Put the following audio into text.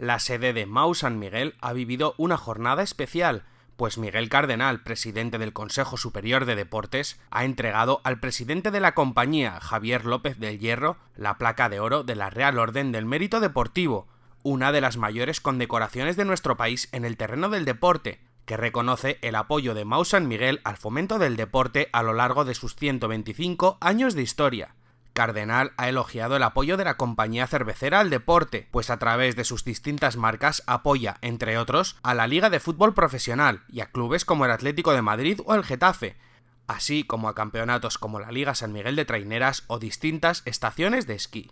La sede de Mahou San Miguel ha vivido una jornada especial, pues Miguel Cardenal, presidente del Consejo Superior de Deportes, ha entregado al presidente de la compañía, Javier López del Hierro, la Placa de Oro de la Real Orden del Mérito Deportivo, una de las mayores condecoraciones de nuestro país en el terreno del deporte, que reconoce el apoyo de Mahou San Miguel al fomento del deporte a lo largo de sus 125 años de historia. Cardenal ha elogiado el apoyo de la compañía cervecera al deporte, pues a través de sus distintas marcas apoya, entre otros, a la Liga de Fútbol Profesional y a clubes como el Atlético de Madrid o el Getafe, así como a campeonatos como la Liga San Miguel de Traineras o distintas estaciones de esquí.